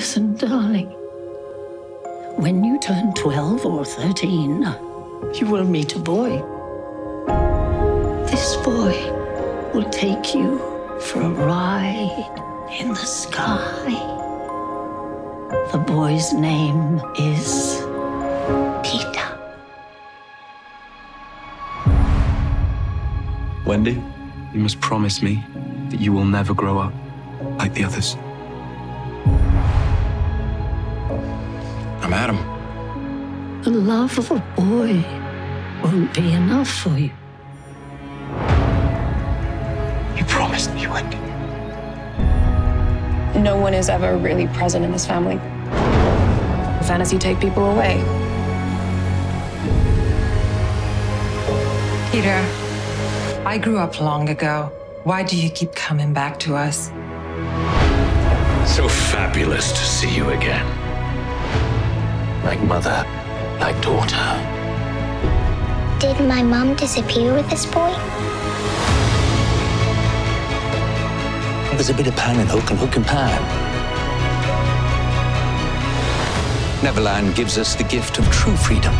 Listen, darling. When you turn 12 or 13, you will meet a boy. This boy will take you for a ride in the sky. The boy's name is Peter. Wendy, you must promise me that you will never grow up like the others. I'm Adam. The love of a boy won't be enough for you. You promised me, Wendy. No one is ever really present in this family. Fantasy take people away. Peter, I grew up long ago. Why do you keep coming back to us? So fabulous to see you again. Like mother, like daughter. Did my mom disappear with this boy? There's a bit of pan and hook and pan. Neverland gives us the gift of true freedom.